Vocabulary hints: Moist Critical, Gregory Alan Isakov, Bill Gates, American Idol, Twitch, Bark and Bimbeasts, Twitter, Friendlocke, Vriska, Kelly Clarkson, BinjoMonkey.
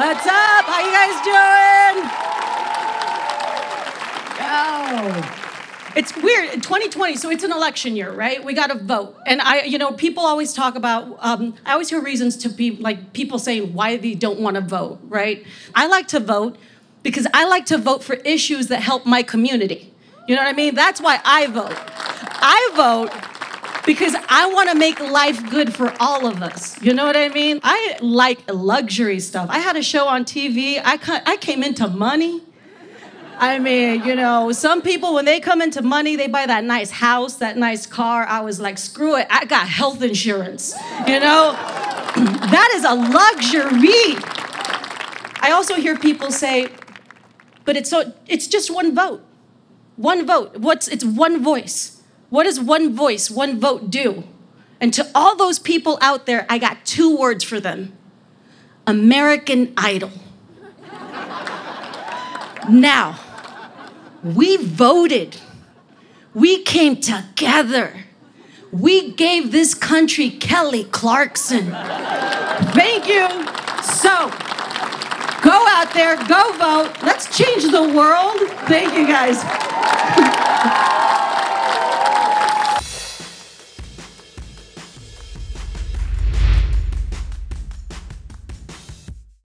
What's up? How you guys doing? Yo. It's weird, 2020, so it's an election year, right? We got to vote. And people always talk about, I always hear reasons to be, like, people say why they don't want to vote, right? I like to vote because I like to vote for issues that help my community. You know what I mean? That's why I vote. I vote because I want to make life good for all of us. You know what I mean? I like luxury stuff. I had a show on TV. I came into money. I mean, some people, when they come into money, they buy that nice house, that nice car. I was like, screw it. I got health insurance, That is a luxury. I also hear people say, but it's just one vote. One vote. It's one voice. What does one voice, one vote do? And to all those people out there, I got two words for them. American Idol. Now. We voted. We came together. We gave this country Kelly Clarkson. Thank you. So, go out there, go vote. Let's change the world. Thank you, guys.